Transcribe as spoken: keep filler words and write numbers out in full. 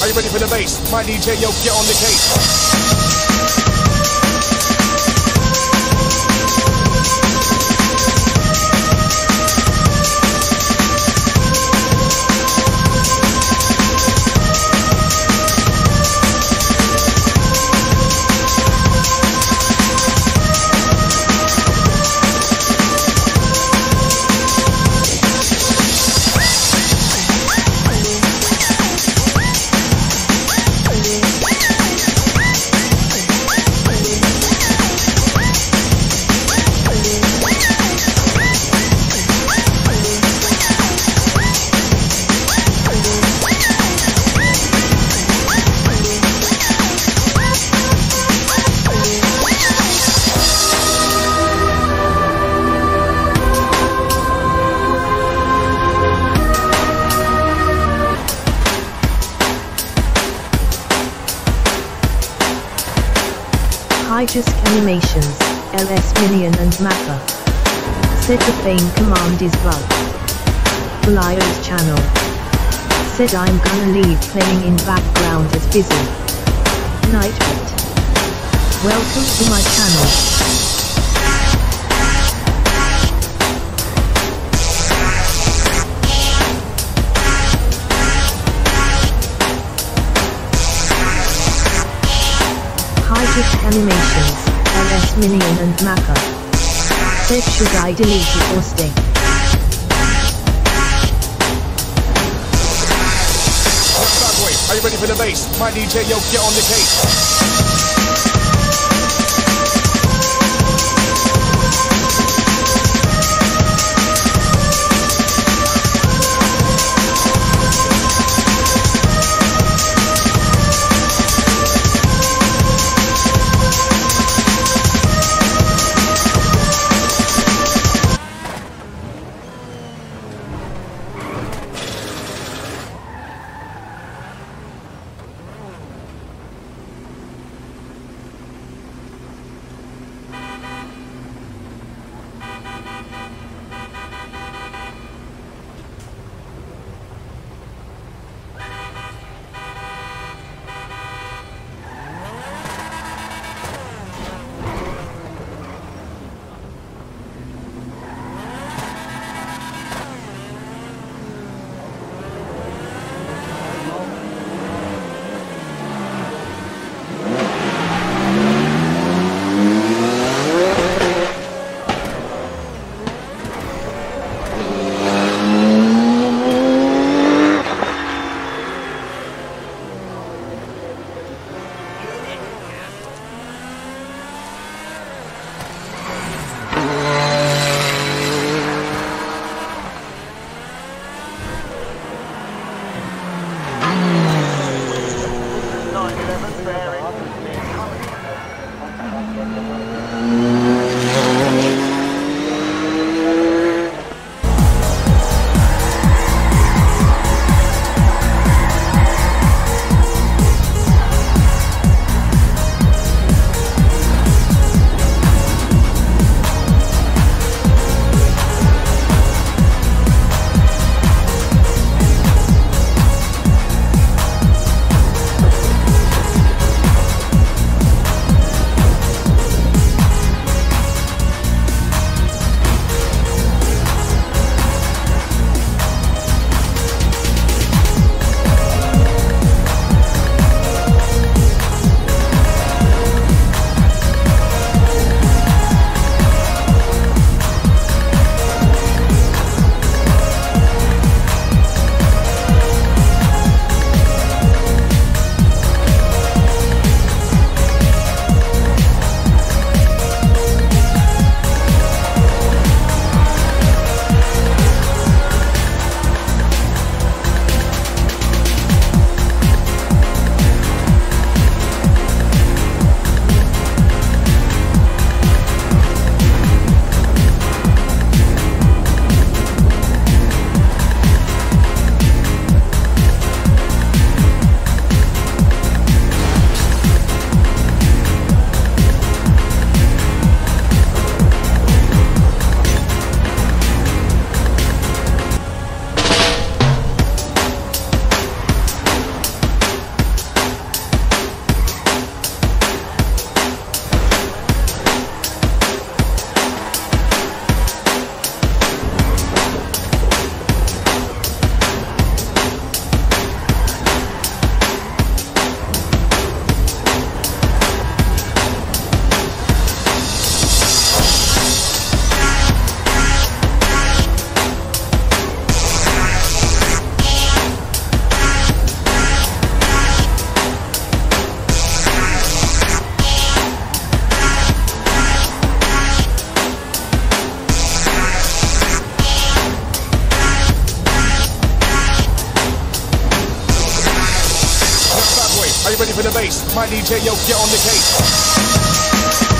Are you ready for the bass? My D J, yo, get on the case. Hiatus Animations, L S Minion and Mappa. Set the fame command is bug. Blio's channel. Said I'm gonna leave playing in background as busy. Nightbit. Welcome to my channel. Animations, L S Minion and Mappa. Said should I delete it or stay? Are you ready for the bass? My D J, yo, get on the case. Are you ready for the bass? My D J, yo, get on the case.